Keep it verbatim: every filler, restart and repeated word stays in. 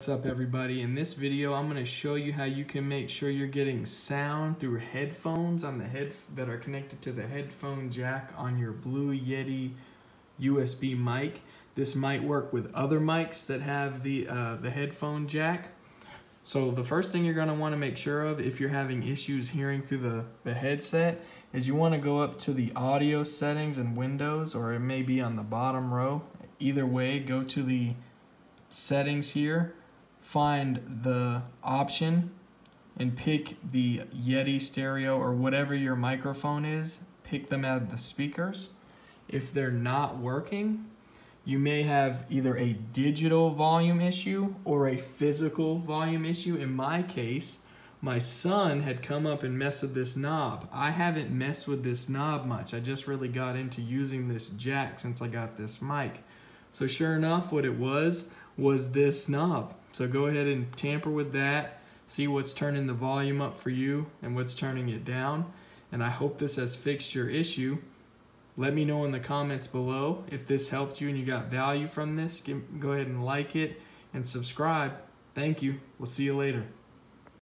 What's up everybody? In this video I'm going to show you how you can make sure you're getting sound through headphones on the head that are connected to the headphone jack on your Blue Yeti U S B mic. This might work with other mics that have the uh, the headphone jack. So the first thing you're going to want to make sure of if you're having issues hearing through the, the headset is you want to go up to the audio settings and windows, or it may be on the bottom row. Either way, go to the settings here. Find the option and pick the Yeti stereo or whatever your microphone is. Pick them out of the speakers. If they're not working, you may have either a digital volume issue or a physical volume issue. In my case, my son had come up and messed with this knob. I haven't messed with this knob much. I just really got into using this jack since I got this mic. So sure enough, what it was was this knob. So go ahead and tamper with that, see what's turning the volume up for you and what's turning it down. And I hope this has fixed your issue. Let me know in the comments below if this helped you and you got value from this. Go ahead and like it and subscribe. Thank you. We'll see you later.